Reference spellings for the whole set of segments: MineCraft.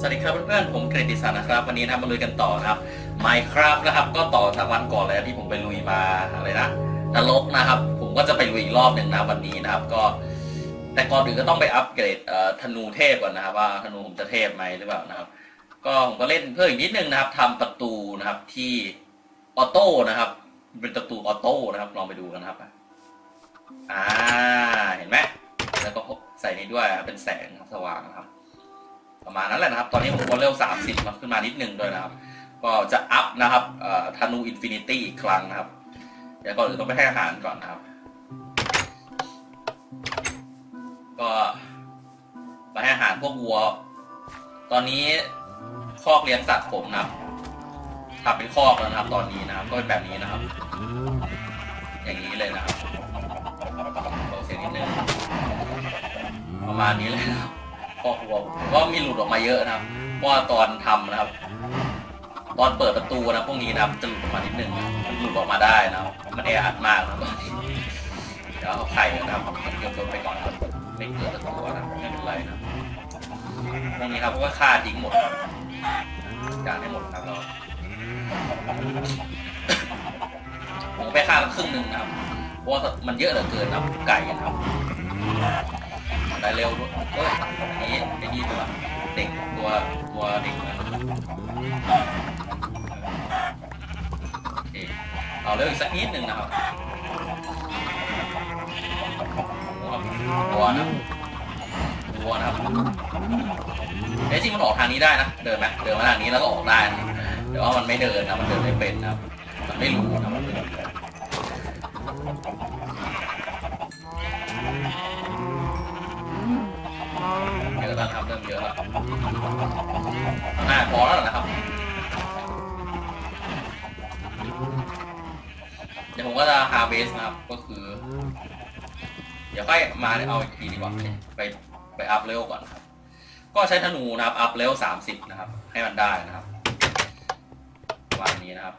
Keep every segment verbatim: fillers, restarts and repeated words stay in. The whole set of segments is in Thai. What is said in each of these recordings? สวัสดีครับเพื่อนๆผมกฤติศักดิ์นะครับวันนี้นะมาลุยกันต่อครับ Minecraft นะครับก็ต่อจากวันก่อนเลยที่ผมไปลุยมาอะไรนะนรกนะครับผมก็จะไปลุยอีกรอบหนึ่งนะวันนี้นะครับก็แต่ก่อนอื่นก็ต้องไปอัปเกรดเอ่อธนูเทพก่อนนะครับว่าธนูผมจะเทพไหมหรือเปล่านะครับก็ผมก็เล่นเพิ่มอีกนิดนึงนะครับทำประตูนะครับที่ออโต้นะครับเป็นประตูออโต้นะครับลองไปดูกันครับอ่าเห็นไหมแล้วก็ใส่นี้ด้วยเป็นแสงสว่างนะครับประมาณนั้นแหละนะครับตอนนี้ผมก็เร็วสามสิบมันขึ้นมานิดนึงด้วยนะครับก็จะอัพนะครับธนูอินฟินิตี้อีกครั้งนะครับเดี๋ยวก่อนอื่นต้องไปให้อาหารก่อนนะครับก็ไปให้อาหารพวกวัวตอนนี้คอกเลี้ยงสัตว์ผมนะครับทำเป็นคอกแล้วนะครับตอนนี้นะครับก็เป็นแบบนี้นะครับอย่างนี้เลยนะครับโอเคนิดนึงประมาณนี้เลยนะครับคอกวัวก็มีหลุดออกมาเยอะนะครับเพราะตอนทำนะครับตอนเปิดประตูนะพวกนี้นะครับจะหลุดออกมานิดนึงมันหลุดออกมาได้นะมันแออัดมากนะเดี๋ยวเอาไข่นะครับเก็บตัวไปก่อนครับไม่เกิดตัวนะไม่เป็นไรนะพวกนี้ครับก็ฆ่าทิ้งหมดครับการให้หมดครับเราผมไปฆ่าครึ่งหนึ่งนะครับเพราะว่ามันเยอะเหลือเกินนะไก่นะครับได้เร็วด้วยอันนี้ไอ้นี่ตัวเด็กตัวตัวเด็กนะเอาเร็วอีกสักนิดหนึ่งนะครับวัวนะวัวนะครับไอ้จริงมันออกทางนี้ได้นะเดินไหมเดินมาทางนี้แล้วก็ออกได้นะเดี๋ยวว่ามันไม่เดินนะมันเดินไม่เป็นนะมันไม่รู้นะมันทำเริ่มเยอะแล้วน่าพอแล้วนะครับเดี๋ยวผมก็จะ harvest นะครับก็คือเดี๋ยวค่อยมาเอาอีกทีดีกว่าไปไปอัพเลเวลก่อนครับก็ใช้ธนูนะครับอัพเลเวลสามสิบนะครับให้มันได้นะครับวันนี้นะครับ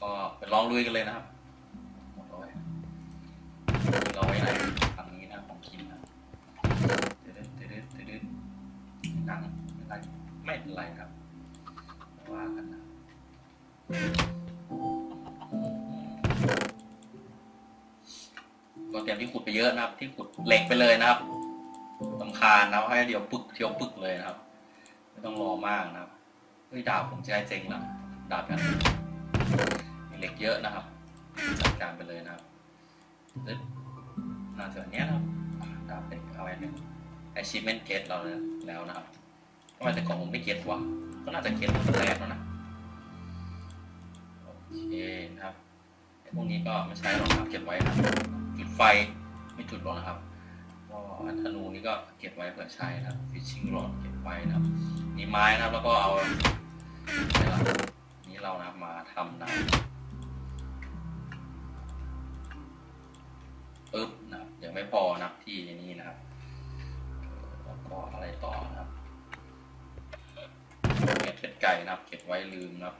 ก็ไปลองลุยกันเลยนะครับหมดเลยเราไว้ไหนทางนี้นะของกินนะหนังอะไรไม่เป็นไรครับว่ากันนะก็เตรียมที่ขุดไปเยอะนะครับที่ขุดเหล็กไปเลยนะครับสำคัญนะให้เดี๋ยวปึกเที่ยวปึกเลยนะครับไม่ต้องรอมากนะครับเฮ้ยดาบผมจะได้เจ๋งละดาบกันเหล็กเยอะนะครับจัดการไปเลยนะครับน่าจะเนี้ยนะครับดาบเป็นเอาไว้หนึ่งachievement get เราแล้วนะครับทำไมแต่ของผมไม่ get วะก็น่าจะ get ตั้งแต่แรกแล้วนะโอเคนะครับพวกนี้ก็ไม่ใช้หรอกครับเก็บไว้นะจุดไฟไม่จุดหรอกนะครับก็ธนูนี้ก็เก็บไว้เผื่อใช้นะ fishing rod เก็บไว้นะครับนี่ไม้นะครับแล้วก็เอานี่เรานะมาทำนะปึ๊บนะยังไม่พอนะที่นี่นะครับก็อะไรต่อนะครับเก็บเป็ดไก่นะครับเก็บไว้ลืมนะครับ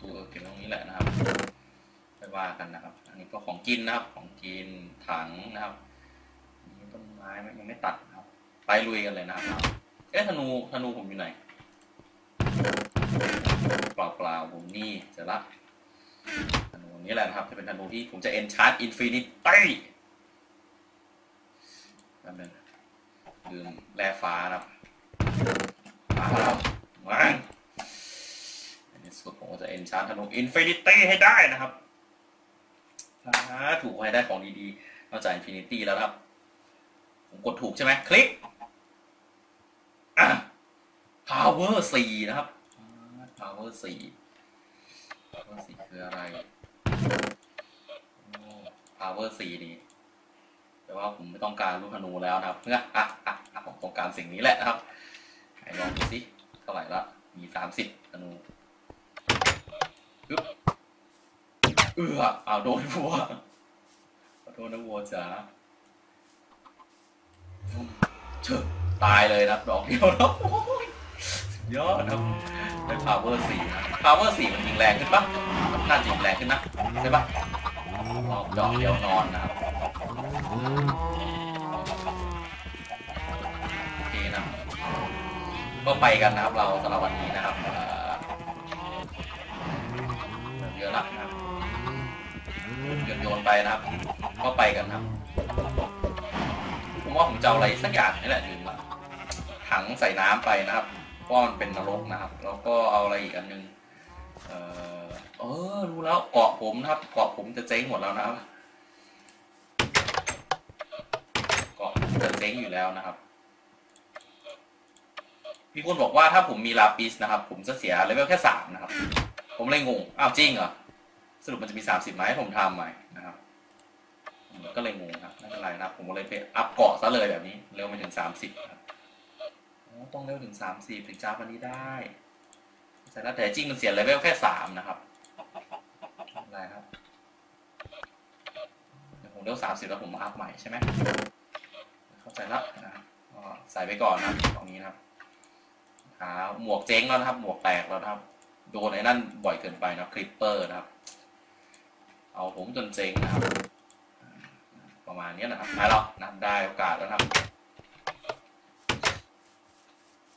ตัวเก็บตรงนี้แหละนะครับไปว่ากันนะครับอันนี้ก็ของกินนะครับของกินถังนะครับนี่ต้นไม้ยังไม่ตัดครับไปลุยกันเลยนะครับเอ๊ะธนูธนูผมอยู่ไหนเปล่าเปล่าผมนี่จะละธนูนี้แหละนะครับจะเป็นธนูที่ผมจะ enchant infinityนั่นเป็นลืมแร่ฟ้านะครับมาแล้วมาอันนี้สุดผมจะเอ็นชาร์ทธนูอินฟินิตี้ให้ได้นะครับถูกให้ได้ของดีๆนอกจากอินฟินิตี้แล้วครับผมกดถูกใช่ไหมคลิกอ่ะพาวเวอร์สี่นะครับพาวเวอร์สี่พาวเวอร์สี่คืออะไรพาวเวอร์สี่นี่แต่ว่าผมไม่ต้องการลูกธนูแล้วนะครับเพื่ออ่ะอ่ะอ่ะผมต้องการสิ่งนี้แหละนะครับให้ลองดูสิเท่าไหร่ละมีสามสิบธนูปึ๊บเอื้อเอาโดนวัวขอโทษนะวัวจ๋าเชิดตายเลยนะดอกเดียวนะโอ้ยยอดนะได้พาวเวอร์สี่พาวเวอร์สี่มันยิงแรงขึ้นปะน่าจะยิงแรงขึ้นนะใช่ปะดอกเดียวนอนนะครับโอเคนะ ก็ไปกันนะครับเราสำหรับวันนี้นะครับเยอะละนะครับโยนไปนะครับก็ไปกันครับผมว่าผมจะเอาอะไรสักอย่างนี่แหละลืมละถังใส่น้ำไปนะครับก้อนเป็นนรกนะครับแล้วก็เอาอะไรอีกอันนึงเออเออรู้แล้วเกาะผมนะครับเกาะผมจะเจ๊งหมดแล้วนะครับเกาะผมจะเจ๊งอยู่แล้วนะครับพี่คุณบอกว่าถ้าผมมีลาปิสนะครับผมจะเสียเลเวลแค่สามนะครับผมเลยงงอ้าวจริงเหรอสรุปมันจะมีสามสิบไม้ให้ผมทำใหม่นะครับก็เลยงงครับไม่เป็นไรนะครับผมก็เลยไปอัพเกาะซะเลยแบบนี้เร็วไปถึงสามสิบครับต้องเร็วถึงสามสิบถึงจ้าวันนี้ได้แต่แล้วแต่จริงมันเสียเลเวลแค่สามนะครับอะไรครับเดี๋ยวผมเร็วสามสิบแล้วผมอัพใหม่ใช่ไหมเข้าใจแล้วนะใส่ไปก่อนนะตรงนี้นะครับหาหมวกเจ๊งแล้วนะครับหมวกแตกแล้วครับโดนไอ้นั่นบ่อยเกินไปนะคลิปเปอร์นะครับเอาผมจนเจ๊งนะครับประมาณนี้นะครับได้แล้วนะได้โอกาสแล้วครับ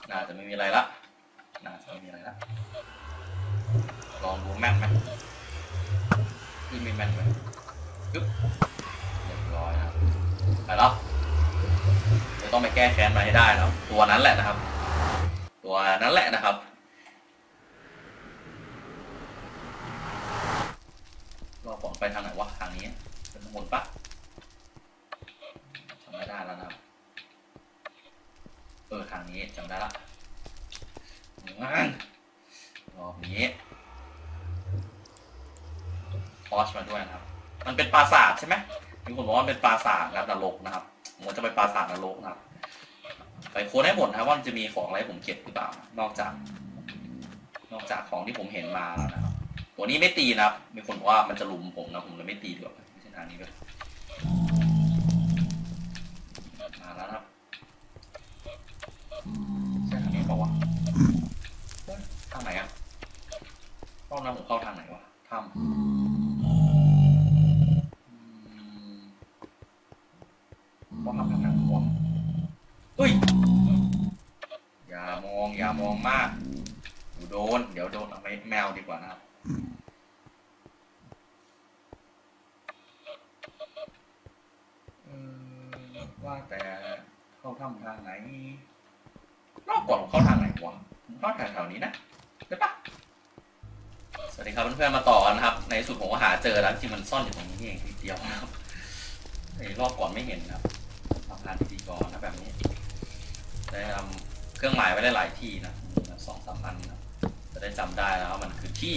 น่าจะไม่มีอะไรละน่าจะไม่มีอะไรละลองดูแม่นไหมขึ้นมีแม่นไหมปึ๊บเรียบร้อยนะครับไปแล้วจะต้องไปแก้แค้นมาให้ได้แล้วตัวนั้นแหละนะครับตัวนั้นแหละนะครับรอของไปทางไหนวะทางนี้เป็นข้างบนปะจำไม่ได้แล้วนะครับเออทางนี้จำได้ละรอบนี้พอชมาด้วยนะครับมันเป็นปราสาทใช่ไหมมีคนบอกว่าเป็นปราสาทนรกนะครับผมจะไปปราสาทนรกนะครับไปโค้ดให้หมดนะว่ามันจะมีของอะไรผมเก็บหรือเปล่านอกจากนอกจากของที่ผมเห็นมาแล้วนะครับตัวนี้ไม่ตีนะมีคนบอกว่ามันจะลุมผมนะผมเลยไม่ตีดีกว่าไม่ใช่ทางนี้ด้วยมาแล้วครับใช่ทางนี้เปล่าวะทางไหนอ่ะรอบนั้นผมเข้าทางไหนวะถ้ำว่าทำทางไหนวะเฮ้ยอย่ามองอย่ามองมากอยู่โดนเดี๋ยวโดนเอาไปแมวดีกว่านะครับว่าแต่เข้าถ้ำทางไหนรอบก่อนเข้าทางไหนวะผมเข้าทางแถวนี้นะได้ปะสวัสดีครับเพื่อนๆมาต่อกันครับในสุดผมก็หาเจอแล้วจริงมันซ่อนอยู่ตรงนี้เองทีเดียวนะครับไอ้รอบก่อนไม่เห็นครับทำงานดีๆก่อนนะแบบนี้ได้ทำเครื่องหมายไว้หลายที่นะสองสามพันนะจะได้จำได้แล้วมันคือที่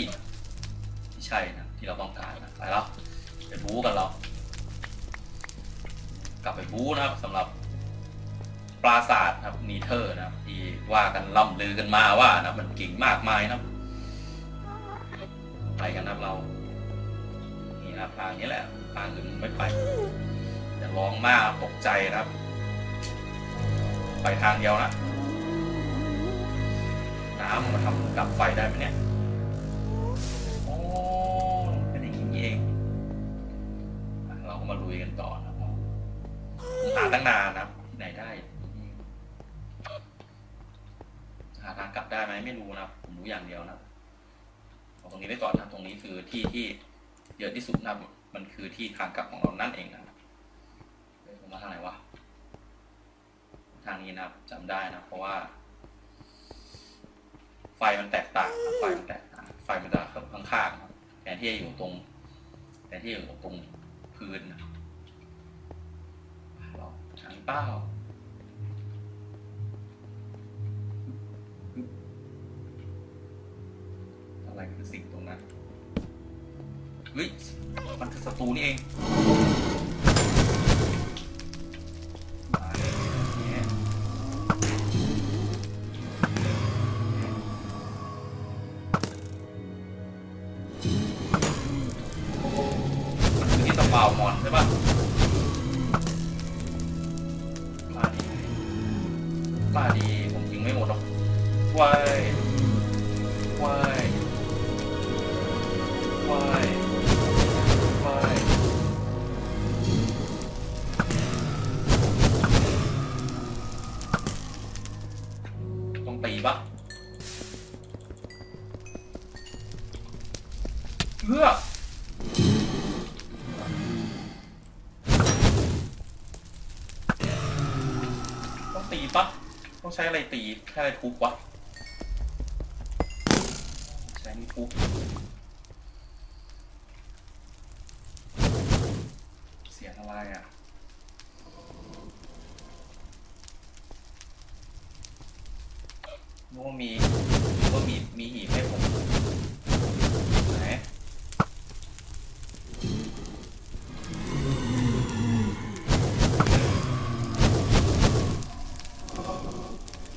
ที่ใช่นะที่เราต้องการนะไปแล้วไปบู๊กันเรากลับไปบู๊นะครับสำหรับปราสาทนะครับนีเธอร์นะครับที่ว่ากันล่ำลือกันมาว่านะมันเก่งมากมายนะไปกันนะเรานี่นะทางนี้แหละทางอื่นไม่ไปอย่าร้องมากตกใจนะครับไปทางเดียวนะน้ำมาทำดับไฟได้ไหมเนี่ยโอ้เป็นอย่างนี้เองเราก็มาลุยกันต่อนะหาตั้งนานนะที่ไหนได้หาทางกลับได้ไหมไม่รู้นะผมรู้อย่างเดียวนะเอาตรงนี้ไว้ก่อนนะตรงนี้คือที่ที่เยอะที่สุดนะมันคือที่ทางกลับของเรานั่นเองนะผมมาทางไหนวะทางนี้นะจำได้นะเพราะว่าไฟมันแตกต่างไฟมันแตกต่างไฟมันจะข้างๆแทนที่จะอยู่ตรงแทนที่อยู่ตรงพื้นเราทางเป้าอะไรคือสิ่งตรงนั้นเฮ้ยมันคือศัตรูนี่เอง ตีปะเลือกต้องตีปะต้องใช้อะไรตีใช้อะไรทุบวะใช้นี่ทุบเสียงอะไรอ่ะนึกว่ามีนึกว่ามีมีหีบให้ผมไหน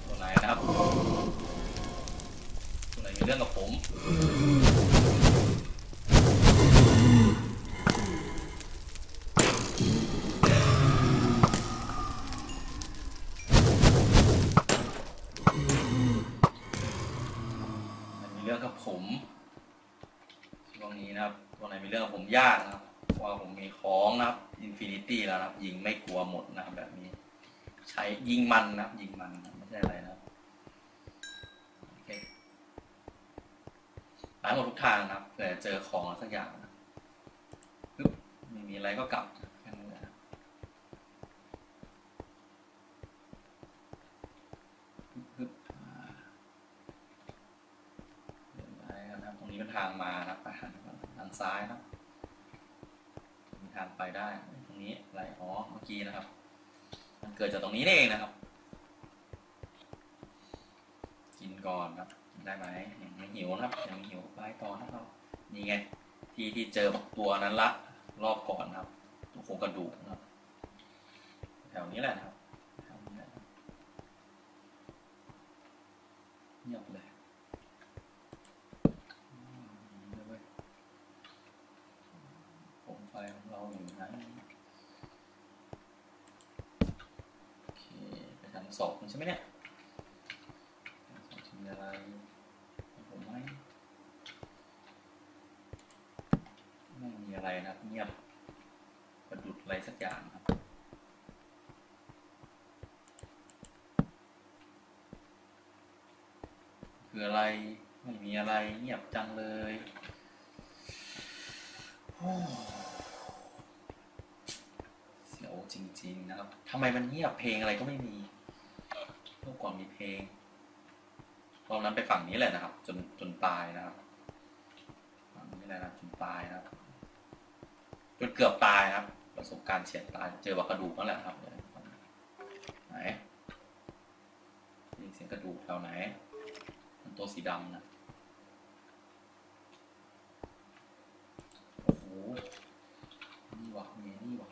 ตัวไหนนะครับตัวไหนมีเรื่องกับผมผมตรงนี้นะครับตัวไหนมีเรื่องผมยากนะครับเพราะผมมีของนะครับอินฟินิตี้แล้วนะครับยิงไม่กลัวหมดนะครับแบบนี้ใช้ยิงมันนะครับยิงมันนะไม่ใช่อะไรนะโอเคไปหมดทุกทางนะครับแต่เจอของสักอย่างนะปึ๊บไม่มีอะไรก็กลับแค่นั้นแหละปึ๊บทางมานะทางซ้ายนะมีทางไปได้ตรงนี้ไหลอ๋อเมื่อกี้นะครับมันเกิดจากตรงนี้เองนะครับกินก่อนครับกินได้ไหมยังไม่หิวนะครับยังหิวไปต่อนะครับนี่ไงที่ที่เจอตัวนั้นละรอบก่อนครับตัวโครงกระดูกนะครับแถวนี้แหละครับเงียบเลยเราอยู่นะโอเคไปทำสอบใช่ไหมเนี่ยสอบชิ้นอะไรผมไม่ไม่มีอะไรนะเงียบประดุดอะไรสักอย่างครับคืออะไรไม่มีอะไรเงียบจังเลยจริงๆนะครับทำไมมันเงียบเพลงอะไรก็ไม่มีเมื่อก่อนมีเพลงตอนนั้นไปฝั่งนี้แหละนะครับจนจนตายนะครับฝั่งนี้แหละนะจนตายนะครับจนเกือบตายครับประสบการณ์เฉียดตายเจอว่ากระดูกนั่นแหละครับไหนเสียงกระดูกแถวไหนมันตัวสีดำนะโอ้โหนี่วะมีนี่วะ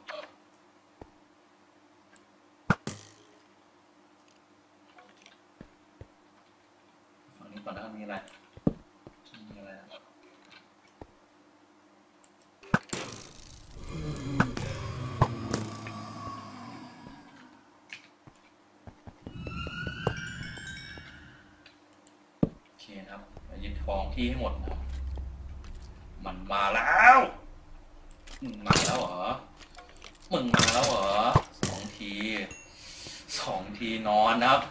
ก่อนนะครับมีอะไรมีอะไรโอเคครับไปยึดทองที่ให้หมดนะครับมันมาแล้วมึงมาแล้วเหรอมึงมาแล้วเหรอสองทีสองทีนอนนะครับ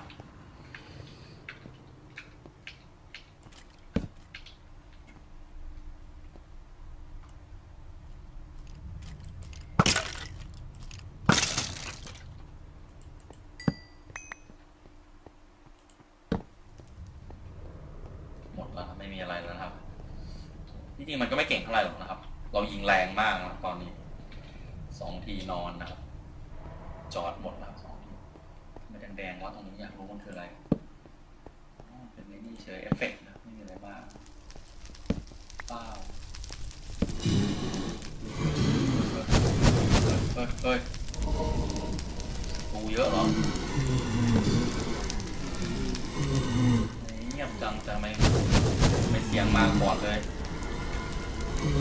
จริงมันก็ไม่เก่งเท่าไหร่หรอกนะครับเรายิงแรงมากนะตอนนี้สองทีนอนนะครับจอดหมดแล้วสองทีมันแดงๆว่าตรงนี้อยากรู้มันคืออะไรเป็นไม่นี่เฉยเอฟเฟกต์นะไม่มีอะไรมากเปล่าเฮ้ยเฮ้ยปูเยอะเหรอเงียบจังแต่ไม่ไม่เสียงมาก่อนเลยโอ้โห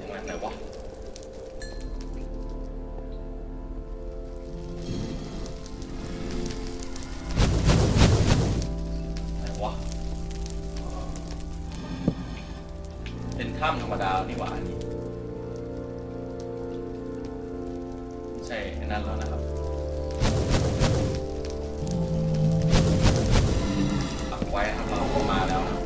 ยังไงแต่ว่าแต่ว่าเป็นถ้ำธรรมดานี่หว่านี่ ใช่อันนั้นแล้วนะครับปักไว้ครับเราก็มาแล้วนะ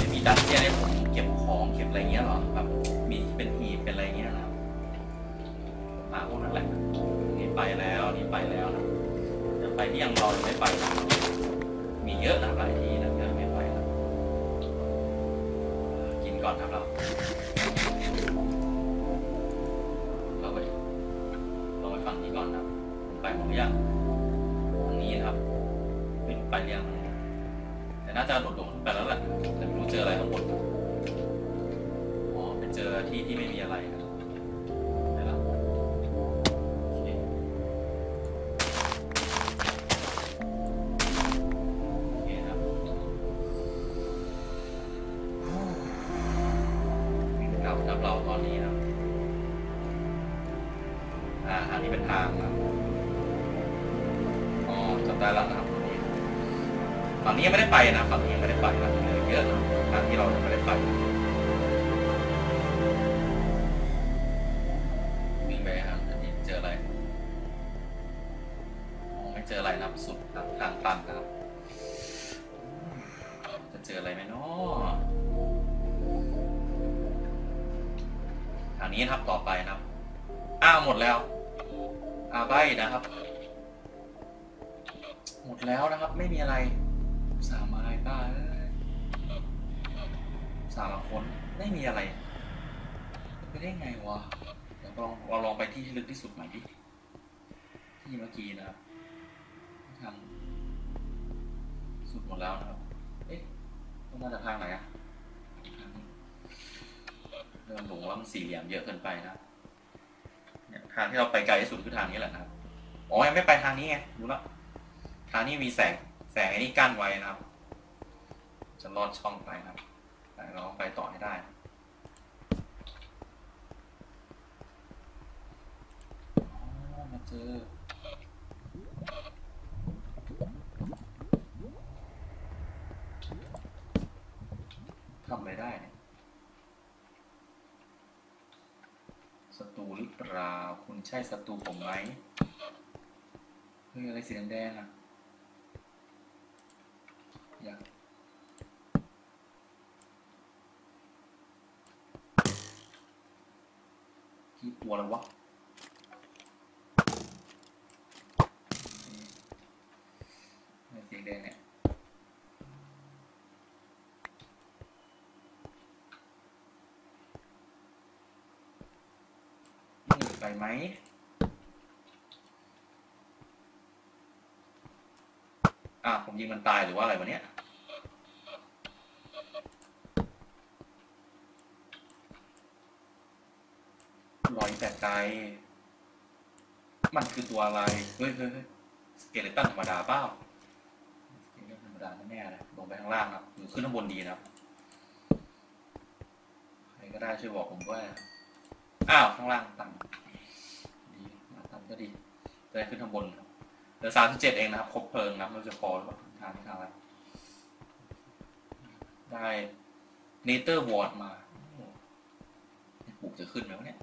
จะมีดักเจี้ยนให้ผมเก็บของเก็บอะไรเงี้ยหรอแบบมีเป็นหีบเป็นอะไรเงี้ยนะมาพวกนั้นแหละนี่ไปแล้วนี่ไปแล้วนะจะไปที่ยังรอไม่ไปมีเยอะนะหลายที่นะเยอะไม่ไปแล้วกินก่อนครับเราเราไปลองไปฟังนี้ก่อนนะไปหมดยังตรงนี้นะครับไม่ไปเรียงแต่น่าจะหลุดหลงไปแล้วแหละแต่ไม่รู้เจออะไรทั้งหมดอ๋อไปเจอที่ที่ไม่มีอะไรนะไปนะฝั่งนี้ไม่ได้ไปนะเหลือเยอะนะทางที่เราไม่ได้ไปวิ่งไปครับอันนี้เจออะไรไม่เจออะไรนะสุดทางตันนะครับจะเจออะไรไหมเนาะทางนี้ครับต่อไปครับอ้าวหมดแล้วอาใบนะครับหมดแล้วนะครับไม่มีอะไรสามอะไรบ้างสามคนไม่มีอะไรไปได้ไงวะเดี๋ยวลองเราลองไปที่ที่ลึกที่สุดใหม่ดิที่เมื่อกี้นะครับทางสุดหมดแล้วนะครับเอ๊ะต้องมาจากทางไหนอะเดินหลงว่ามันสี่เหลี่ยมเยอะเกินไปนะทางที่เราไปไกลที่สุดคือทางนี้แหละครับอ๋อยังไม่ไปทางนี้ไงรู้แล้วทางนี้มีแสงแสงไอ้นี่กั้นไว้นะครับจะลอดช่องไปครับแต่เราไปต่อให้ได้มาเจอทำอะไรได้เนี่ยศัตรูหรือเปล่าคุณใช่ศัตรูผมไหมเฮ้ยอะไรสีแดงๆอ่ะอยากที่ตัวอะไรวะไม่สีแดงเนี่ยไปไหมอ่ะผมยิงมันตายหรือว่าอะไรวะเนี่ยลอยแต่ไกลมันคือตัวอะไรเฮ้ยเฮ้ยสเกเลตันธรรมดาเปล่าสเกเลตันธรรมดาแน่เลยลงไปข้างล่างครับหรือขึ้นข้างบนดีนะใครก็ได้ช่วยบอกผมด้วยอ้าวข้างล่างต่ำดีมาต่ำก็ดีจะได้ขึ้นข้างบนครับเดือดสามสิบเจ็ดเองนะครับครบเพลิงนะเราจะพอหรือเปล่าทางนี้ทางอะไรได้เนเตอร์วอร์ดมาปลูกจะขึ้นไหมวะเนี่ย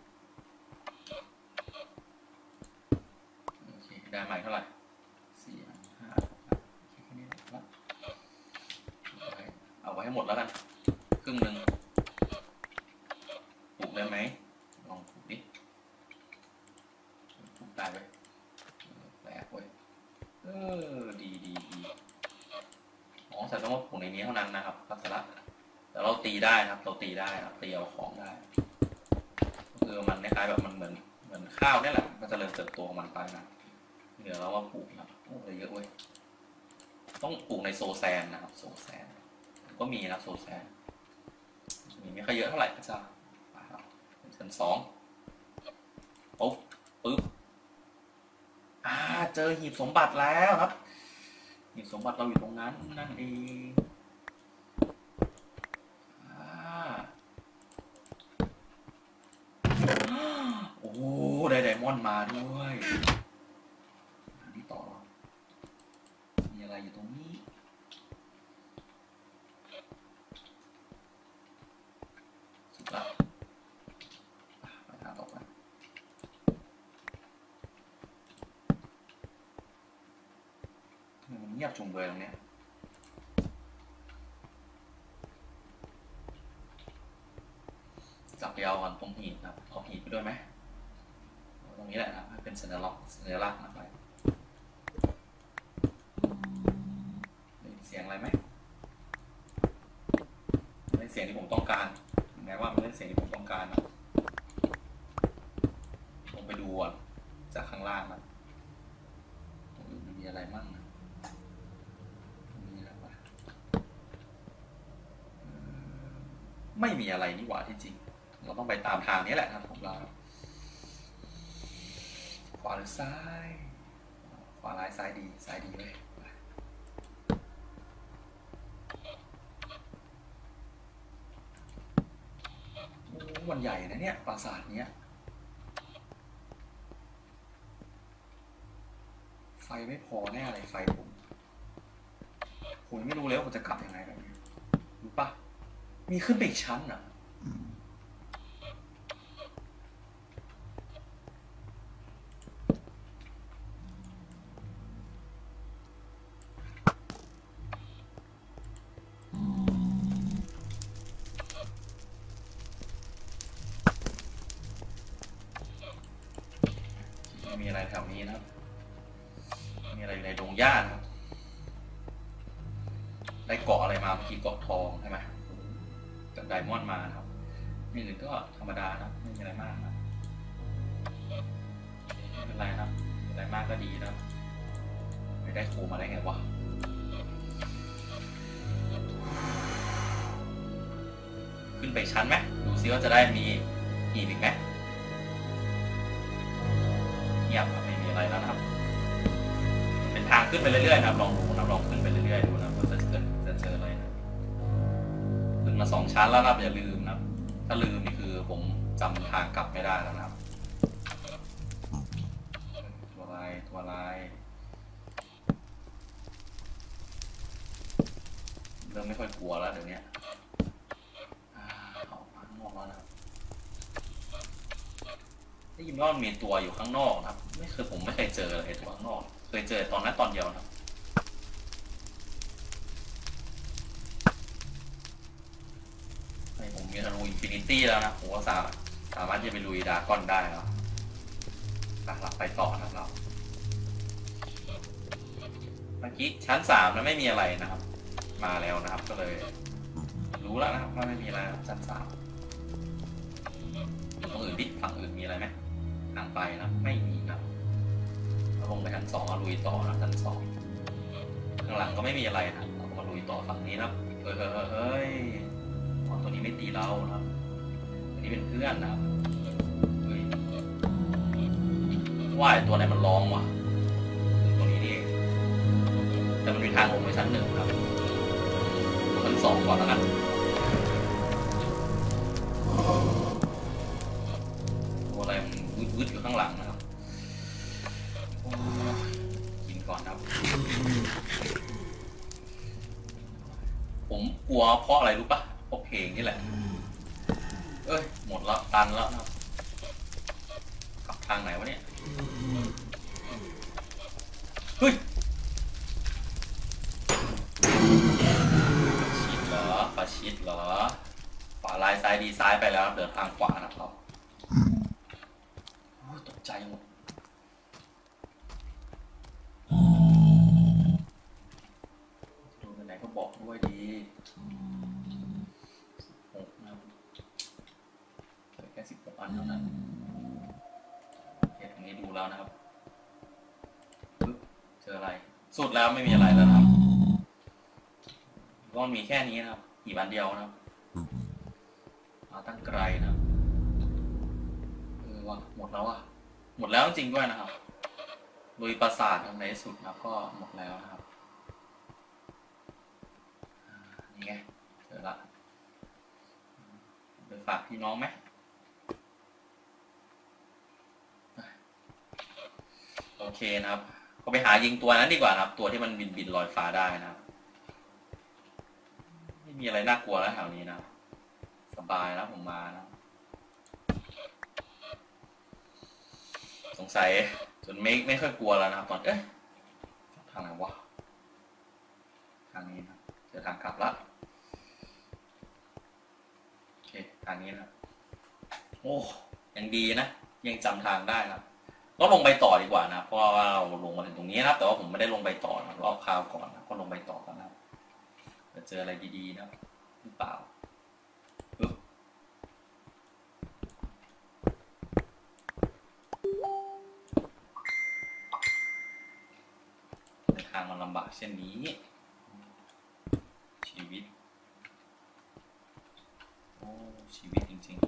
ได้ใหม่เท่าไหร่สี่ห้าเอาไว้ให้หมดแล้วกันครึ่งหนึ่งปลูกได้ไหมลองปลูกดิปลูกตายไปเออดีดีดีอ๋อแต่ต้องว่าผงในนี้เท่านั้นนะครับลักษณะแต่เราตีได้ครับเราตีได้ครับตีเอาของได้ก็คือมันคล้ายๆแบบมันเหมือนเหมือนข้าวนี่แหละมันจะเริ่มเติบโตของมันไปนะเดี๋ยวเราว่าปลูกนะปลูกอะไรเยอะเว้ยต้องปลูกในโซแซนนะครับโซแซนก็มีนะโซแซนมีไม่ค่อยเยอะเท่าไหร่ก็จะไปครับเป็นสองปุ๊บปึ๊บอ่าเจอหีบสมบัติแล้วครับหีบสมบัติเราอยู่ตรงนั้นนั่นเองอ่าโอ้ได้ไดมอนด์มาด้วยอันนี้ต่อมีอะไรอยู่ตรงนี้สุดละไป งียบชงเบยตรงเนี้ยจับไปเอาก่อนตรงหีบครับเอาหีบไปด้วยไหมตรงนี้แหละครับเป็นสัญลักษณ์สัญลักษณ์นะไปได้ยินเสียงอะไรไหมไม่ได้เสียงที่ผมต้องการแม้ว่ามันไม่ได้เสียงที่ผมต้องการนะผมไปดูอ่ะจากข้างล่างนะมันมีอะไรมั่งนะมีอะไรวะไม่มีอะไรนี่หว่าที่จริงเราต้องไปตามทางนี้แหละครับผมเราขวาหรือซ้ายขวาร้ายซ้ายดีซ้ายดีเลยวันใหญ่นะเนี่ยปราสาทเนี้ยไฟไม่พอแน่อะไรไฟผมผมไม่รู้แล้วผมจะกลับยังไงแบบนี้รู้ปะมีขึ้นไปอีกชั้นอ่ะมีอะไรแถวนี้นะครับมีอะไรอยู่ในดงหญ้าครับได้เกาะอะไรมาเมื่อกี้เกาะทองใช่ไหมจากไดมอนด์มาครับนี่อื่นก็ธรรมดานะไม่มีอะไรมากนะไม่เป็นไรนะอะไรมากก็ดีนะไม่ได้โคมาได้ไงวะขึ้นไปชั้นไหมดูซิว่าจะได้มีอีกไหมเงียบครับไม่มีอะไรแล้วนะครับเป็นทางขึ้นไปเรื่อยๆครับลองดูนะลองขึ้นไปเรื่อยๆดูนะว่าจะเจอจะเจออะไรนะขึ้นมาสองชั้นแล้วครับอย่าลืมนะถ้าลืมนี่คือผมจำทางกลับไม่ได้แล้วนะครับตัวลายตัวลายเริ่มไม่ค่อยกลัวแล้วเดี๋ยวนี้ออกมาข้างนอกแล้วนะได้ยินว่ามันมีตัวอยู่ข้างนอกนะครับไม่เคยผมไม่เคยเจอเลยตัวข้างนอกเคยเจอตอนนั้นตอนเดียวนะไอผมมีธนูอินฟินิตี้แล้วนะผมก็สามารถสามารถจะไปลุยดาก้อนได้แล้วหลักๆไปต่อนะเราเมื่อกี้ชั้นสามแล้วไม่มีอะไรนะครับมาแล้วนะครับก็เลยรู้แล้วนะครับว่าไม่มีอะไรชั้นสามฝั่งอื่นดิฝั่งอื่นมีอะไรไหมทางไปนะไม่มีนะลงไปชั้นสองลุยต่อนะชั้นสองข้างหลังก็ไม่มีอะไรนะเรามาลุยต่อฝั่งนี้นะเฮ้ยเฮ้ยตัวนี้ไม่ตีเรานะตัวนี้เป็นเพื่อนนะเฮ้ยว่าตัวไหนมันร้องวะตัวนี้ดิแต่มันมีทางลงไปชั้นหนึ่งครับชั้นสองก่อนแล้วกันวืดอยู่ข้างหลังนะครับกินก่อนครับผมกลัวเพราะอะไรรู้ปะเพราะเพลงนี่แหละเอ้ยหมดแล้วตันแล้วนะครับกลับทางไหนวะเนี่ยเฮ้ยประชิดเหรอประชิดเหรอขวาลายซ้ายดีซ้ายไปแล้วเดินทางขวานะครับใจหมดดูไหนก็บอกด้วยดีหกนะแค่สิบหกอันเท่านั้นเห็นตรงนี้ดูแล้วนะครับเจออะไรสุดแล้วไม่มีอะไรแล้วนะครับก็มีแค่นี้นะครับอีกอันเดียวนะครับมาตั้งไกลนะเออว่ะหมดแล้วอ่ะหมดแล้วจริงด้วยนะครับลุยปราสาทในสุดนะก็หมดแล้วนะครับนี่ไงเจอละไปฝากพี่น้องไหมโอเคนะครับก็ไปหายิงตัวนั้นดีกว่านะครับตัวที่มันบินบินลอยฟ้าได้นะครับไม่มีอะไรน่ากลัวแล้วแถวนี้นะสบายแล้วผมมานะสงสัยจนไม่ไม่ค่อยกลัวแล้วนะครับตอนเอ๊ะทางไหนวะ จะทางกลับละโอเคทางนี้นะโอ้ยังดีนะยังจำทางได้นะก็ลงไปต่อดีกว่านะเพราะว่าเราลงมาถึงตรงนี้นะแต่ว่าผมไม่ได้ลงไปต่อนะเราเอาคราวก่อนนะก็ลงไปต่อกันนะจะเจออะไรดีๆนะหรือเปล่าทางมันลำบากเช่นนี้ชีวิตโอ้ชีวิตจริงๆ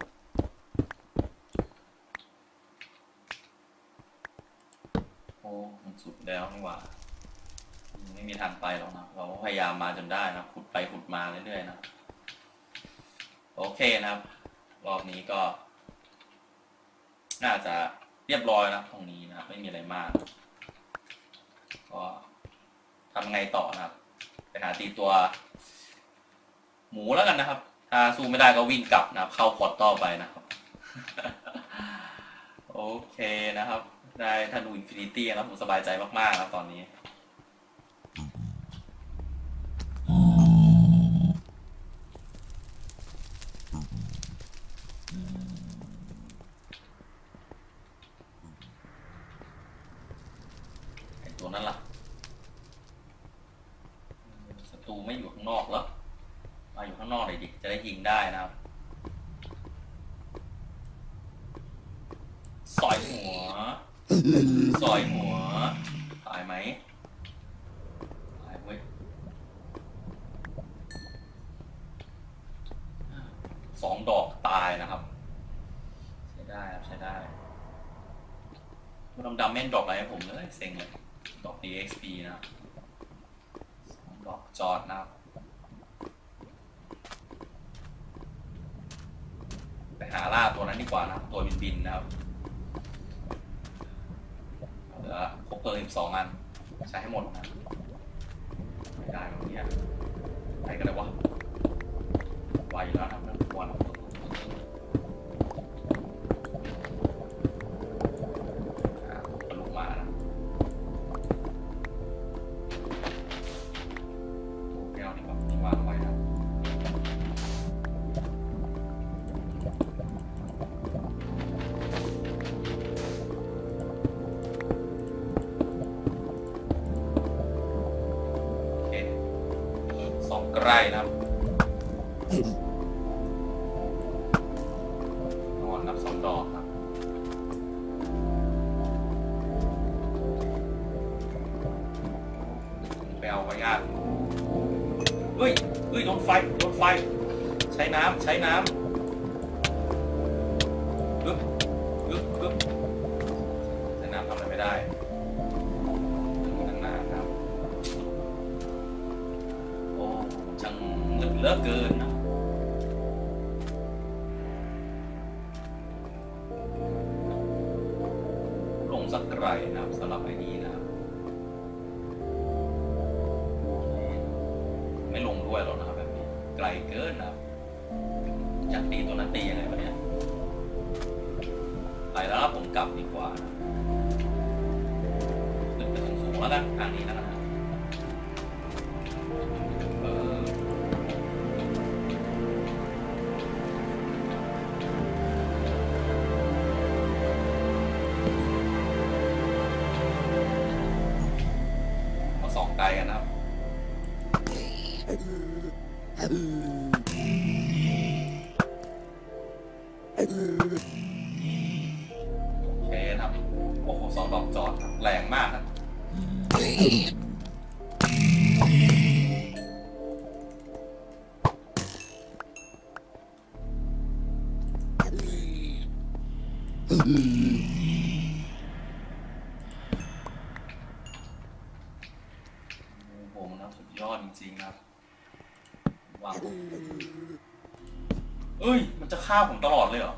โอ้มันสุดแล้วนี่หว่าไม่มีทางไปหรอกนะเราพยายามมาจนได้นะขุดไปขุดมาเรื่อยๆนะโอเคนะครับรอบนี้ก็น่าจะเรียบร้อยนะตรงนี้นะไม่มีอะไรมากก็ทำไงต่อนะครับไปหาตีตัวหมูแล้วกันนะครับถ้าสู้ไม่ได้ก็วิ่งกลับนะครับเข้าพอร์ตัลไปนะครับ โอเคนะครับได้ธนูอินฟินิตี้แล้วผมสบายใจมากๆครับตอนนี้ไอตัวนั้นล่ะศัตรูไม่อยู่ข้างนอกแล้วมาอยู่ข้างนอกเลยดิจะได้ยิงได้นะครับสอยหัวซอยหัวตายไหมตายเว้ยสองดอกตายนะครับใช้ได้ครับใช้ได้ดำดำแม่นดอกอะไรให้ผมเลยเซ็งเลยดอก ดี เอ็กซ์ พี นะครับสองดอกจอดนะครับไปหาล่าตัวนั้นดีกว่านะตัวบินบินนะครับครบเพิ่มสองอันใช้ให้หมดนะไม่ได้ตรงนี้ไปกันเลยวะไปแล้วนะทุกคนกระลุกมานะตัวแก้วนี่แบบที่วางไว้นะไร่นะครับนอนนับสองดอกครับไปเอาไว้ยากเฮ้ยเฮ้ยโดนไฟโดนไฟใช้น้ำใช้น้ำปึ๊บปึ๊บปึ๊บใช้น้ำทำอะไรไม่ได้เลิกเกินนะลงสักไกลนะสำหรับไอ้นี้นะไม่ลงด้วยหรอกนะครับแบบนี้ไกลเกินนะจากตีตัวนั้นตียังไงวะเนี่ยไปแล้วผมกลับดีกว่านะขึ้นไปสูงๆแล้วกันทางนี้นะครับเอ้ยมันจะฆ่าผมตลอดเลยเหรอ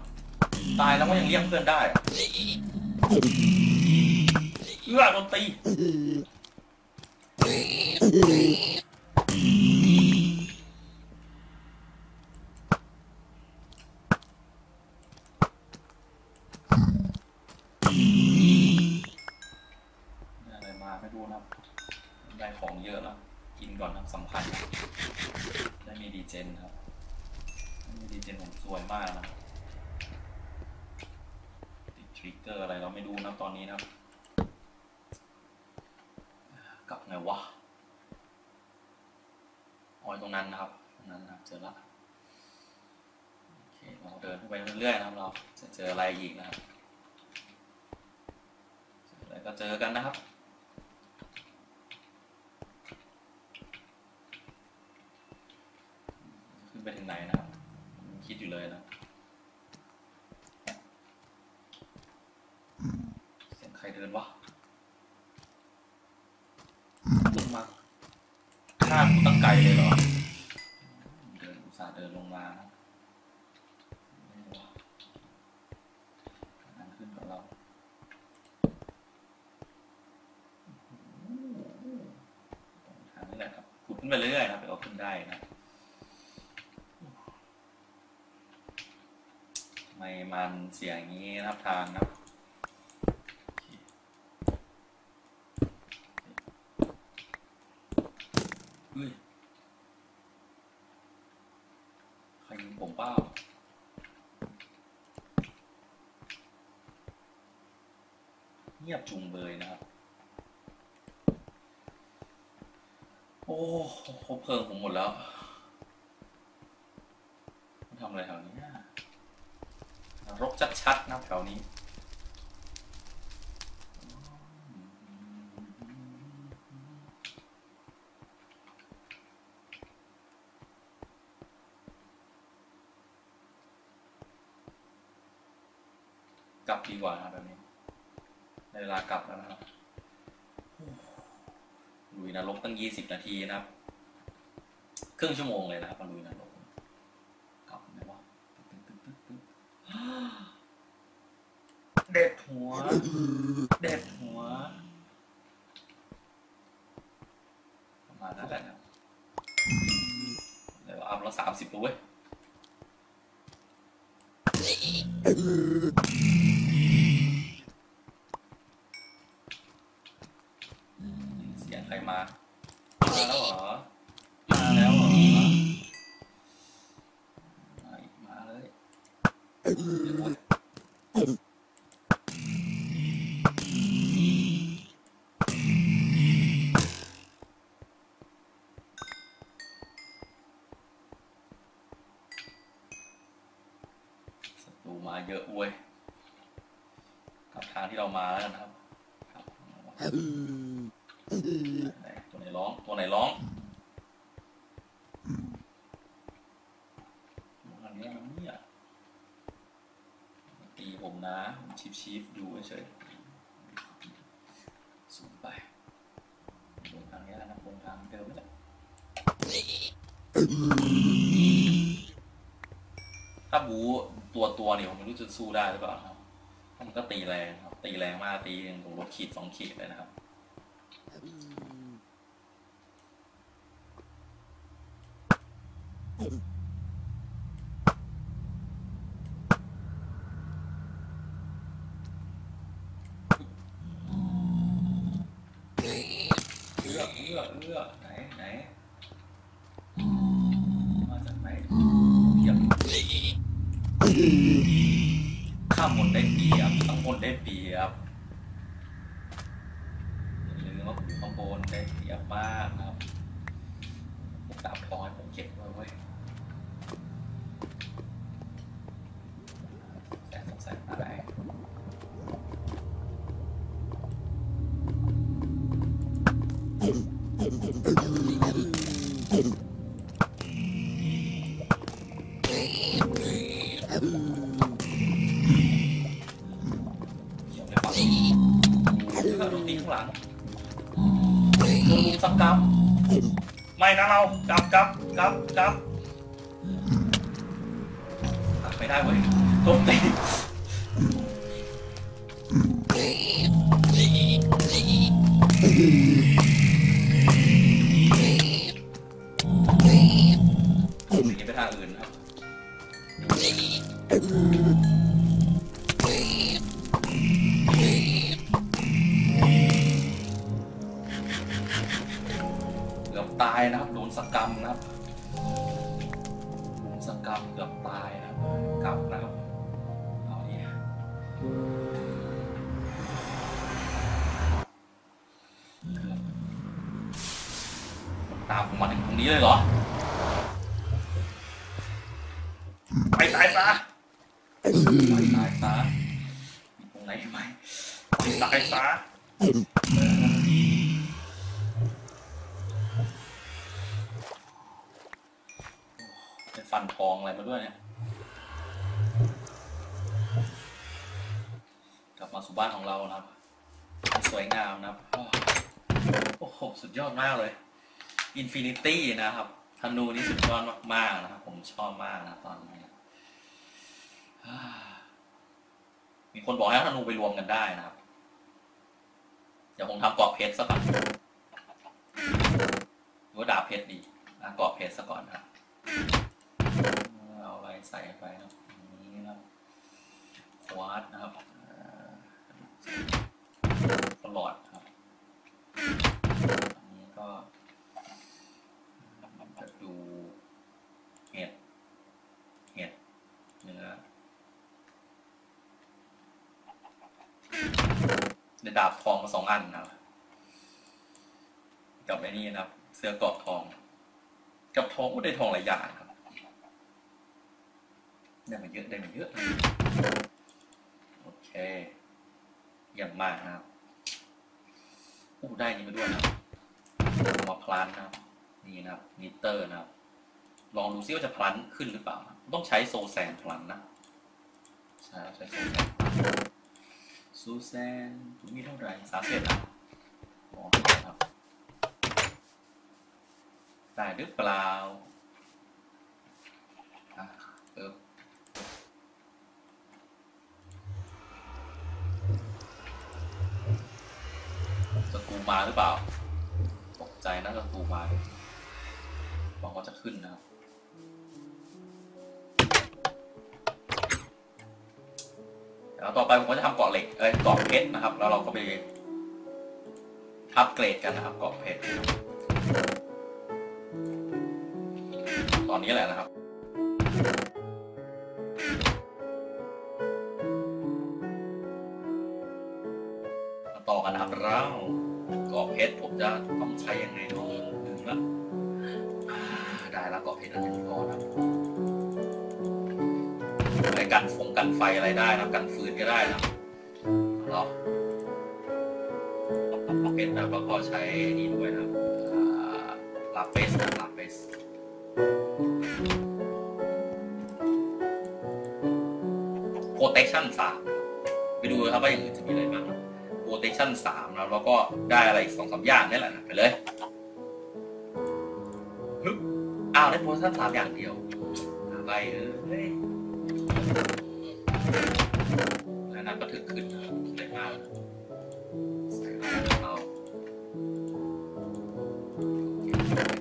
ตายแล้วก็ยังเรียกเพื่อนได้เอื้อโดนตีได้อะไรมาไม่รู้นะได้ของเยอะแล้วกินก่อนนะสำคัญ เจนครับดีเจนผมสวยมากนะติดทริกเกอร์อะไรเราไม่ดูนะตอนนี้นะกลับไงวะออยตรงนั้นนะครับตรงนั้นนะครับเจอละโอเคเราเดินไปเรื่อยๆนะครับเราจะเจออะไรอีกนะครับเจออะไรก็เจอกันนะครับไปถึงไหนนะครับคิดอยู่เลยนะเสียงใครเดินวะลงมาข้ามตั้งไกลเลยเหรอเดินอุตส่าห์เดินลงมานะนั่นขึ้นกับเราทางนี้แหละครับขุดขึ้นไปเรื่อยๆนะไปเอาขึ้นได้นะไม่มันเสียงนี้นะครับทางครับเฮ้ยใครยิงผมเปล่าเงียบจุงเบยนะครับโอ้โหเพลิงผมหมดแล้วทำอะไรแถวนี้รกชัดๆนะแถวนี้กลับดีกว่านะแบบนี้ในเวลากลับแล้วนะครับลุยนรกตั้งยี่สิบนาทีนะครับครึ่งชั่วโมงเลยนะครับลุยนรกกลับไม่ว่าเด็ดหัวเด็ดหัวประมาณนั้นแหละครับเดี๋ยวอัพละสามสิบตัวเว้ยเสียงใครมามาแล้วเหรอมาแล้วเหรอมาอีกมาเลยเยอะอวยกับทางที่เรามาแล้วนะครับตัวไหนร้องตัวไหนร้องทางนี้มันเนี่ยตีผมนะผมชีฟชีฟดูเฉยสูงไปลงทางนี้แล้วนะลงทางเดิมเลยถ้าบูตัวตัวเนี่ยผมไม่รู้จะสู้ได้หรือเปล่าครับมันก็ตีแรงครับตีแรงมากตีหนึ่งผมลดขีดสองขีดเลยนะครับเลือกเลือกเลือกไหนไหนมาจากไหนเทียบข้ามบนได้เปรียบข้างบนได้เปรียบหรือว่าข้างบนได้เปรียบมากครับผมตับร้อยผมเก็บไว้เว้ยแต่สงสัยอะไรสักกำไม่นะเรากำกำกำกำไม่ได้เว้ยตบตีนี่ไปทางอื่นครับตายนะครับโดนสักกรรมนะครับ มาถึงตรงนี้เลยเหรอไปตายซะไปตายซะตรงไหนไหมไปตายซะจะฟันทองอะไรมาด้วยเนี่ยกลับมาสู่บ้านของเรานะครับสวยงามนะครับโอ้โหสุดยอดมากเลยอินฟินิตี้นะครับธนูนี้สุดยอดมากๆนะครับผมชอบมากนะตอนนี้มีคนบอกให้ธนูไปรวมกันได้นะครับเดี๋ยวผมทำกรอบเพชรซะก่อนหรือว่าดาบเพชรดีกรอบเพชรซะก่อนครับเอาไปใส่ไปนะนี่นะครับควอตนะครับตลอดครับอันนี้ก็จะดูเห็ดเห็ดเนื้อเดี๋ยวดาบทองมาสองอันนะครับกับไอ้นี่นะครับเสื้อกรอบทองกับทองก็ได้ทองหลายอย่างครับได้มาเยอะได้มาเยอะโอเคอย่างมากครับอู้ได้นี่มาด้วยนะมาพลันนะครับนี่นะครับมิเตอร์นะครับลองดูซิว่าจะพลันขึ้นหรือเปล่าต้องใช้โซแซนพลันนะใช่ใช้โซแซนโซแซนตัวนี้เท่าไหร่สามสิบนะมองครับได้หรือเปล่าอ่ะเออจะกูมาหรือเปล่าตกใจนะจะกูมาเลยบอกว่าจะขึ้นนะครับแล้วต่อไปผมก็จะทำเกาะเหล็กเอ้ยเกาะเพชรนะครับแล้วเราก็ไปอัพเกรดกันนะครับเกาะเพชรตอนนี้แหละนะครับต่อกันนะครับเรากรอบเพชรผมจะต้องใช้ยังไงน้องถึงละได้แล้วกรอบเพชรอันนี้ก็นะในการฟงกันไฟอะไรได้นะกันฟืนก็ได้นะเราเพชรนะแล้วก็ใช้นี่ด้วยนะลาเฟสนะลาเฟสโปรเทคชั่นสามไปดูนะครับว่าอย่างอื่นจะมีอะไรบ้างโปรเทคชั่นสามแล้วเราก็ได้อะไรอีกสองสามอย่างนี่แหละนะไปเลยฮึอ้าวได้โปรเทคชั่นสามอย่างเดียวอะไรเออแล้วนั้นก็ถึงขึ้นได้มากใส่เรา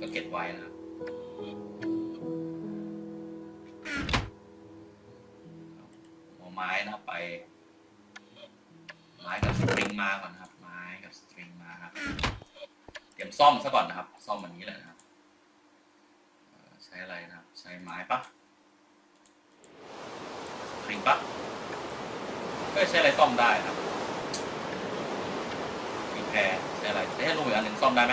ก็เก็บไว้นะเอาไม้นะไปไม้กับสตริงมาก่อนครับไม้กับสตริงมาครับเตรียมซ่อมซะก่อนนะครับซ่อมแบบนี้แหละนะครับใช้อะไรนะครับใช้ไม้ปะสตริงปะก็ใช้อะไรซ่อมได้ครับมีแพรใช้อะไรใช้ลูกอีกอันหนึ่งซ่อมได้ไหม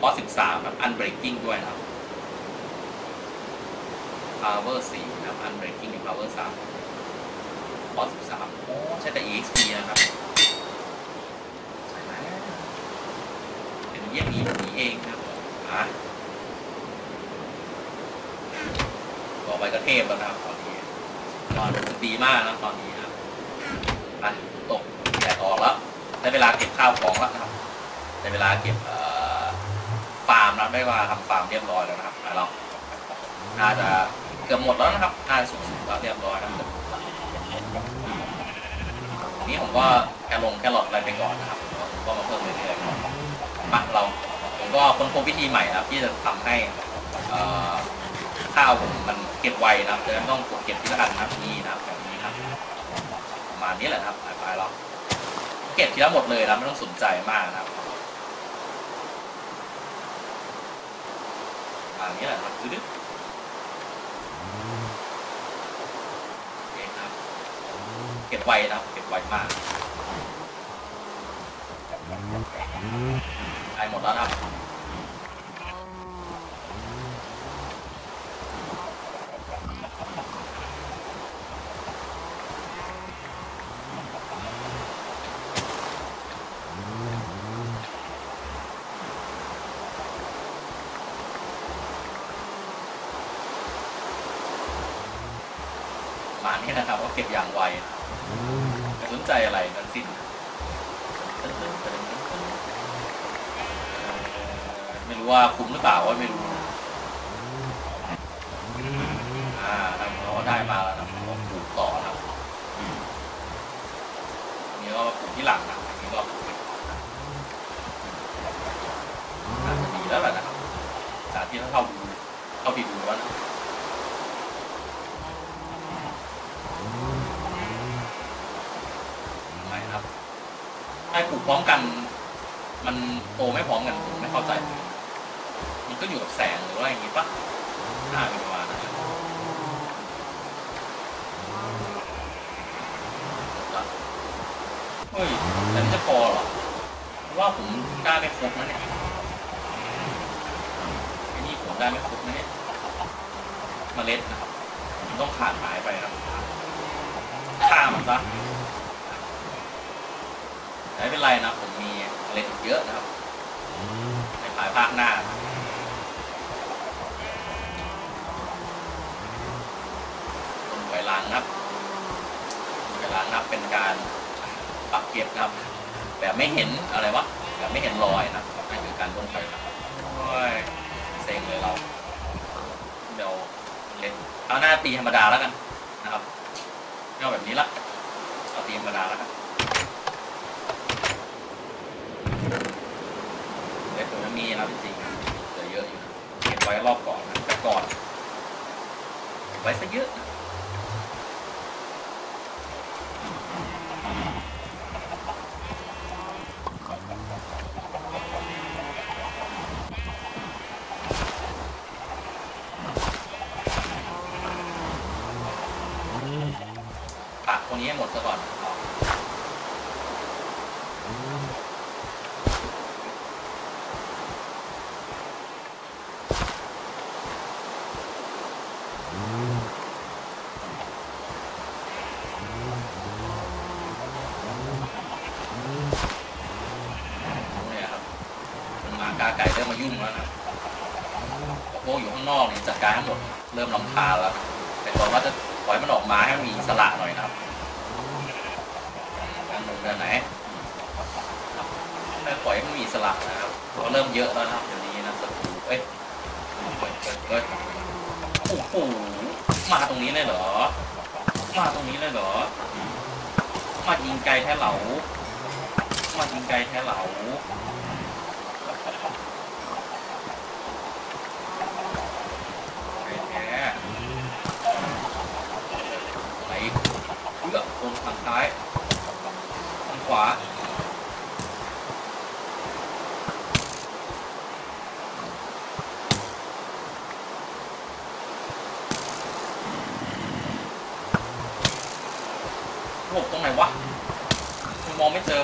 ข้อสิบสามครับอันเบรกกิ้งด้วยครับ power สี่นะครับอันเบรกกิ้งกับ power สามข้อสิบสามใช้แต่ exp นะครับใช่ไหมเป็นเยี่ยมนี้นี้เองครับอ่ะต่อไปก็เทพแล้วนะครับตอนนี้ตอนดีมากนะตอนนี้ครับอ่ะตกแดดออกแล้วได้เวลาเก็บข้าวของแล้วนะครับได้เวลาเก็บฟาร์มนะได้ว่าทำฟาร์มเรียบร้อยแล้วนะครับเราน่าจะเกือบหมดแล้วนะครับน่าจะสูงสุดแล้วเรียบร้อยนะครับนี้ผมก็แค่ลงแค่หลอดอะไรไปก่อนนะครับผมก็มาเพิ่มเรื่อยๆมาเราผมก็ค้นพบวิธีใหม่นะครับที่จะทำให้ข้าวผมมันเก็บไวนะครับจะไม่ต้องกดเก็บที่ละอันนะครับนี่นะครับแบบนี้ครับประมาณนี้แหละครับไปๆเราเก็บทีละหมดเลยนะไม่ต้องสนใจมากนะครับอันนี้แหละครับคือดึกเก็บครับเก็บไวนะครับเก็บไวมากได้หมดแล้วครับ ก็บอย่างไวไม่สนใจอะไรทั้งสิ้นไม่รู้ว่าคุ้มหรือเปล่าว่าไม่รู้อ่าทำเราได้มาแล้วนะผมปลูกต่อนะนี่ก็ปลูกที่หลังนะนี่ก็ปลูกไปก่อนนะน่าจะดีแล้วแหละนะจากที่เขาเข้าดูเข้าไปดูว่าให้ปลูกพร้อมกันมันโตไม่พร้อมกันผมไม่เข้าใจมันก็อยู่กับแสงหรือว่าอย่างนี้ปะน่าเป็นประมาณนั้นเฮ้ยแต่นี่จะพอหรอว่าผมได้ไม่ครบนะเนี่ยไอ้นี่ผมได้ไม่ครบนะเนี่ยเมล็ดนะครับมันต้องขาดหายไปนะฆ่ามันซะไม่เป็นไรนะผมมีเมล็ดเยอะนะครับในภายภาคหน้าต้นไผ่ล้างนับต้นไผ่ล้างนับเป็นการปรับเก็บครับแต่ไม่เห็นอะไรวะแต่ไม่เห็นรอยนะนั่นคือการต้นไผ่ครับโอ้ยเซ็งเลยเราเดี๋ยวเล็ดเอาหน้าตีธรรมดาแล้วกันนะครับเอาแบบนี้ละเอาตีธรรมดาแล้วกันมีแล้วจริงๆเหลือเยอะอยู่เก็บไว้รอบก่อนนะแต่ก่อนไว้ซะเยอะตักคนนี้ให้หมดซะก่อนยุ่งแล้วนะพวกอยู่ข้างนอกเนี่ยจัดการให้หมดเริ่มลำคาแล้วแต่บอกว่าจะปล่อยมันออกมาให้มีอิสระหน่อยนะครับการลงเดินไหนถ้าปล่อยมันมีอิสระนะครับก็เริ่มเยอะแล้วนะครับเดี๋ยวนี้นะสักเอ้ยเอ้ยโอ้โหมาตรงนี้เลยเหรอมาตรงนี้เลยเหรอมายิงไกลแท้เหลามายิงไกลแท้เหลาหลบตรงไหนวะมองไม่เจอ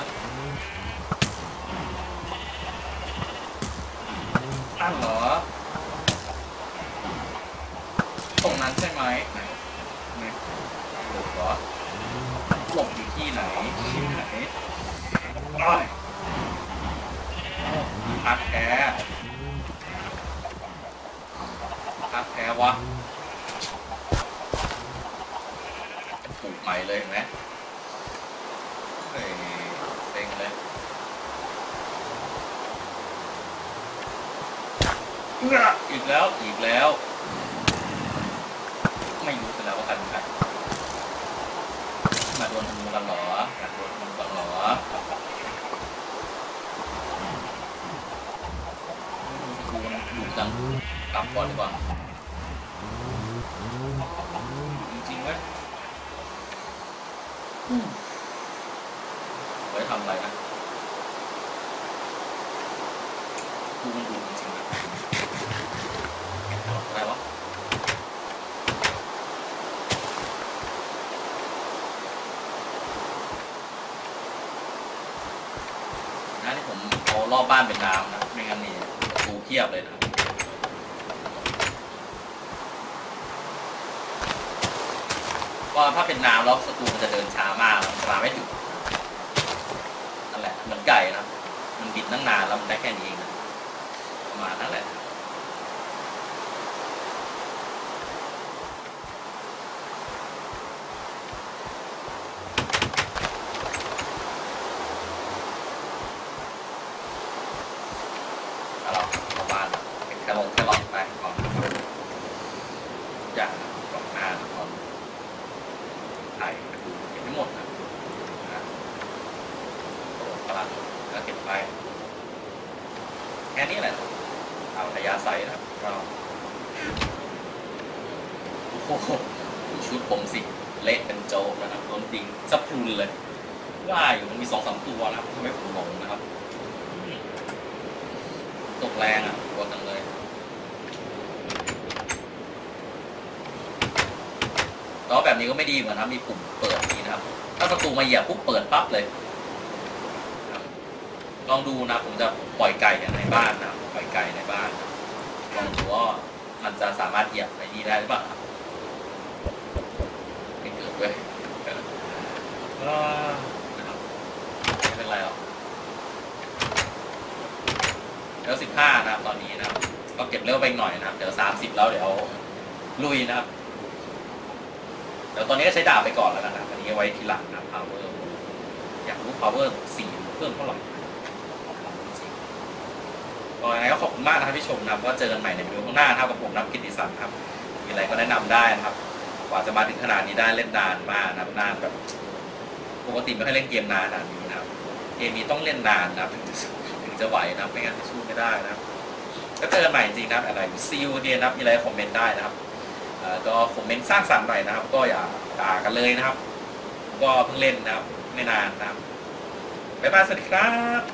นั่นเหรอตรงนั้นใช่ไหมหลบเหรอหลบอยู่ที่ไหนที่ไหนพักแท้พักแท้วะปลูกใหม่เลยไหมเซ็งเลยอีกแล้วอีกแล้วไม่รู้ซะแล้วว่ากันกันมาโดนธนูกันหรอมาโดนธนูกันหรอดูมันดูจังกลับก่อนดีกว่าจริงๆเว้ยไว้ทำอะไรนะดูมันดูจริงๆนะอะไรวะนะที่ผมเอารอบบ้านเป็นน้ำนะไม่งั้นนี่ดูเทียบเลยนะว่าถ้าเป็นน้ำแล้วสกูมันจะเดินช้ามากมันมาไม่ถึงนั่นแหละเหมือนไก่นะมันบิดตั้งนานแล้วมันได้แค่นี้เองนะประมาณนั่นแหละ ละก็เก็บไปแค่นี้แหละเอาขยะใส่นะครับเราโอ้โหชุดผมสิเละเป็นโจกนะครับโดนดิงซับพลูนเลยว่าอยู่มันมีสองสามตัวนะครับทำให้ผมหลงนะครับตกแรงอ่ะกลัวจังเลยแล้วแบบนี้ก็ไม่ดีเหมือนนะมีปุ่มเปิดนี้นะครับถ้าศัตรูมาเหยียบปุ๊บเปิดปั๊บเลยลองดูนะผมจะปล่อยไก่ในบ้านนะปล่อยไก่ในบ้านลองดูว่ามันจะสามารถเหยียบในนี้ได้หรือเปล่าไม่เกิดเลยไม่เป็นไรหรอกแล้วสิบห้านะครับตอนนี้นะครับก็เก็บเร็วไปหน่อยนะครับเดี๋ยวสามสิบแล้วเดี๋ยวลุยนะครับเดี๋ยวตอนนี้ก็ใช้ดาบไปก่อนแล้วนะครับอันนี้ไว้ทีหลังนะ power อยากรู้ power สี่เพิ่มเท่าไหร่ก็ยังไงก็ขอบคุณมากนะครับที่ชมนะครับว่าเจอกันใหม่ในวิดีโอข้างหน้านะครับกับผมนับกิตติศักดิ์ครับมีอะไรก็แนะนำได้นะครับกว่าจะมาถึงขนาดนี้ได้เล่นนานมากนะครับนานแบบปกติไม่ค่อยเล่นเกมนานแบบนี้นะครับเกมนี้ต้องเล่นนานนะครับถึงจะถึงจะไหวนะครับไม่งั้นจะสู้ไม่ได้นะครับก็เจอกันใหม่จริงนะครับอะไรซีอูเดียนะครับมีอะไรคอมเมนต์ได้นะครับก็คอมเมนต์สร้างสรรค์หน่อยนะครับก็อย่าด่ากันเลยนะครับก็เพิ่งเล่นนะครับไม่นานนะครับบ๊ายบายสวัสดีครับ